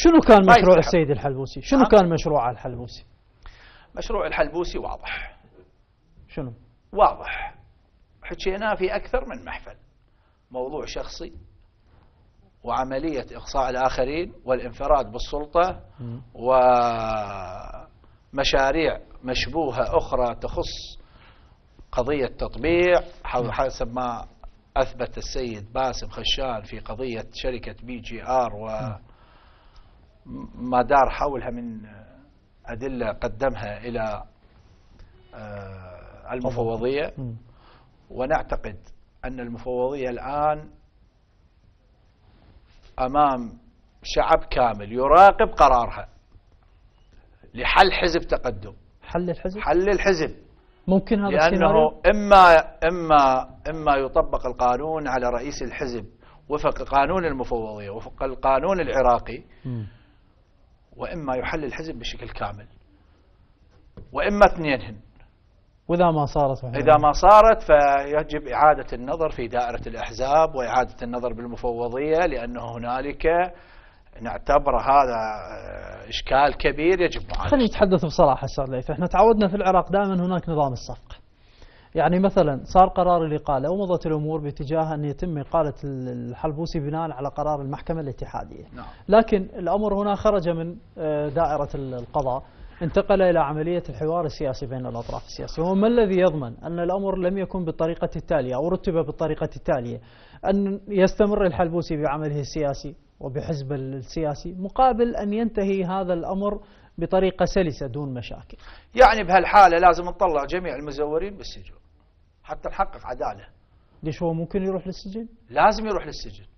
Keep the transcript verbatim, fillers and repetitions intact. شنو كان مشروع السيد الحلبوسي؟ شنو كان مشروع الحلبوسي؟ مشروع الحلبوسي واضح. شنو؟ واضح، حكيناه في أكثر من محفل. موضوع شخصي وعملية إقصاء الآخرين والانفراد بالسلطة ومشاريع مشبوهة أخرى تخص قضية تطبيع حسب ما أثبت السيد باسم خشان في قضية شركة بي جي ار وما دار حولها من أدلة قدمها إلى المفوضية، ونعتقد أن المفوضية الآن أمام شعب كامل يراقب قرارها لحل حزب تقدم. حل الحزب؟ حل الحزب ممكن هذا السيناريو؟ لأنه إما إما إما يطبق القانون على رئيس الحزب وفق قانون المفوضية وفق القانون العراقي، م. وإما يحل الحزب بشكل كامل، وإما اثنينهن. وإذا ما صارت إذا ما صارت فيجب إعادة النظر في دائرة الأحزاب وإعادة النظر بالمفوضية، لأنه هنالك نعتبر هذا إشكال كبير يجب معالجته. خلينا نتحدث بصراحة أستاذ ليث، احنا تعودنا في العراق دائما هناك نظام الصفقة. يعني مثلا صار قرار الإقالة ومضت الأمور باتجاه أن يتم إقالة الحلبوسي بناء على قرار المحكمة الاتحادية. نعم. لكن الأمر هنا خرج من دائرة القضاء، انتقل إلى عملية الحوار السياسي بين الأطراف السياسية. وما الذي يضمن أن الأمر لم يكن بالطريقة التالية أو رتب بالطريقة التالية، أن يستمر الحلبوسي بعمله السياسي وبحزب السياسي مقابل أن ينتهي هذا الأمر بطريقة سلسة دون مشاكل؟ يعني بهالحالة لازم نطلع جميع المزورين بالسجن حتى نحقق عدالة. ليش هو ممكن يروح للسجن؟ لازم يروح للسجن.